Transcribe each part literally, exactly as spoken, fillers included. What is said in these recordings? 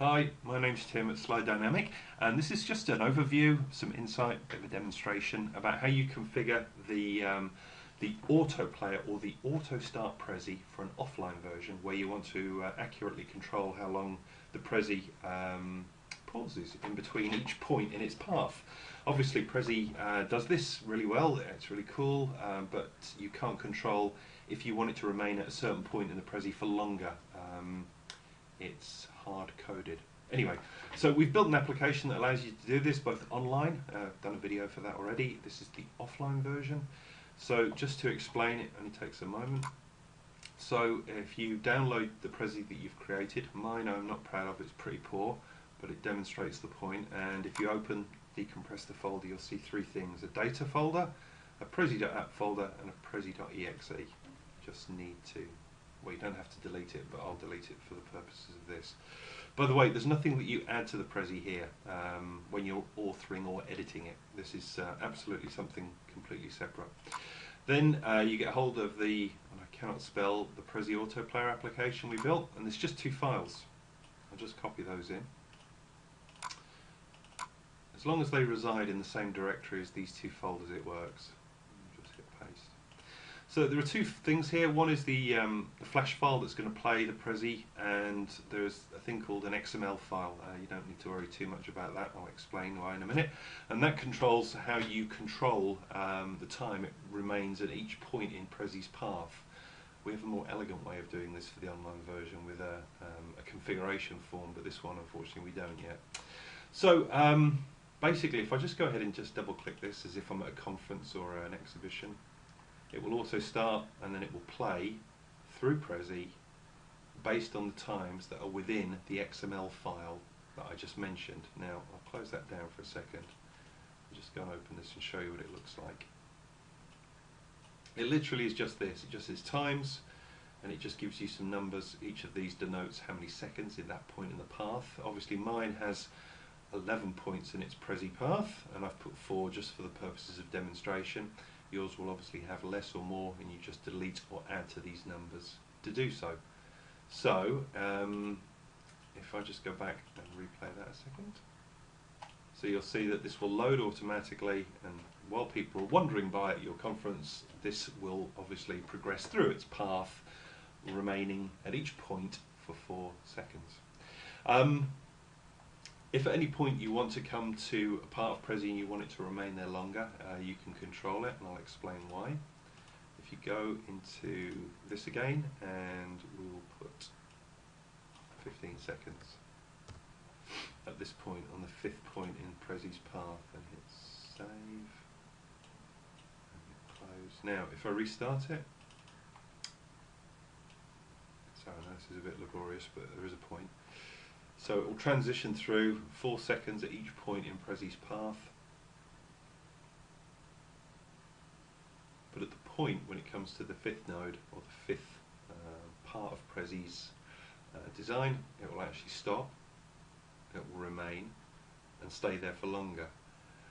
Hi, my name's Tim at Slide Dynamic, and this is just an overview, some insight, a bit of a demonstration about how you configure the um, the auto player or the auto start Prezi for an offline version where you want to uh, accurately control how long the Prezi um, pauses in between each point in its path. Obviously Prezi uh, does this really well, it's really cool, uh, but you can't control if you want it to remain at a certain point in the Prezi for longer. Um, It's hard-coded. Anyway, so we've built an application that allows you to do this both online, uh, I've done a video for that already, this is the offline version. So just to explain, it only takes a moment. So if you download the Prezi that you've created, mine I'm not proud of, it's pretty poor, but it demonstrates the point. And if you open, decompress the folder, you'll see three things, a data folder, a Prezi.app folder, and a Prezi.exe. Just need to Well, you don't have to delete it, but I'll delete it for the purposes of this. By the way, there's nothing that you add to the Prezi here um, when you're authoring or editing it. This is uh, absolutely something completely separate. Then uh, you get hold of the, and I cannot spell, the Prezi Autoplayer application we built, and there's just two files. I'll just copy those in. As long as they reside in the same directory as these two folders, it works. Just hit paste. So there are two things here. One is the, um, the flash file that's going to play the Prezi, and there's a thing called an X M L file. Uh, you don't need to worry too much about that. I'll explain why in a minute. And that controls how you control um, the time it remains at each point in Prezi's path. We have a more elegant way of doing this for the online version with a, um, a configuration form, but this one unfortunately we don't yet. So um, basically, if I just go ahead and just double click this as if I'm at a conference or an exhibition, it will also start and then it will play through Prezi based on the times that are within the X M L file that I just mentioned. Now I'll close that down for a second. I'll just go and open this and show you what it looks like. It literally is just this, it just says times and it just gives you some numbers. Each of these denotes how many seconds in that point in the path. Obviously mine has eleven points in its Prezi path and I've put four just for the purposes of demonstration. Yours will obviously have less or more, and you just delete or add to these numbers to do so. So, um, if I just go back and replay that a second. So you'll see that this will load automatically, and while people are wandering by at your conference, this will obviously progress through its path, remaining at each point for four seconds. Um, If at any point you want to come to a part of Prezi and you want it to remain there longer, uh, you can control it, and I'll explain why. If you go into this again, and we'll put fifteen seconds at this point on the fifth point in Prezi's path, and hit save, and hit close. Now, if I restart it, sorry, this is a bit laborious, but there is a point. So it will transition through four seconds at each point in Prezi's path. But at the point when it comes to the fifth node, or the fifth uh, part of Prezi's uh, design, it will actually stop, it will remain, and stay there for longer.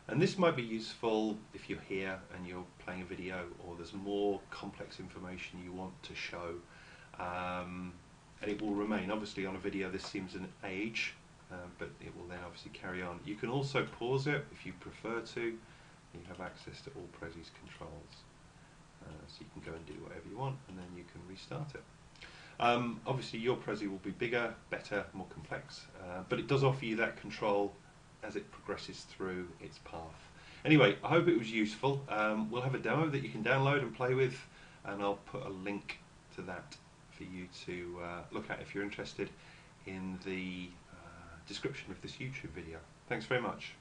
And this might be useful if you're here and you're playing a video, or there's more complex information you want to show. Um, And it will remain. Obviously on a video this seems an age, uh, but it will then obviously carry on. You can also pause it if you prefer to. You have access to all Prezi's controls. Uh, so you can go and do whatever you want, and then you can restart it. Um, obviously your Prezi will be bigger, better, more complex, uh, but it does offer you that control as it progresses through its path. Anyway, I hope it was useful. Um, we'll have a demo that you can download and play with, and I'll put a link to that for you to uh, look at if you're interested in the uh, description of this YouTube video. Thanks very much.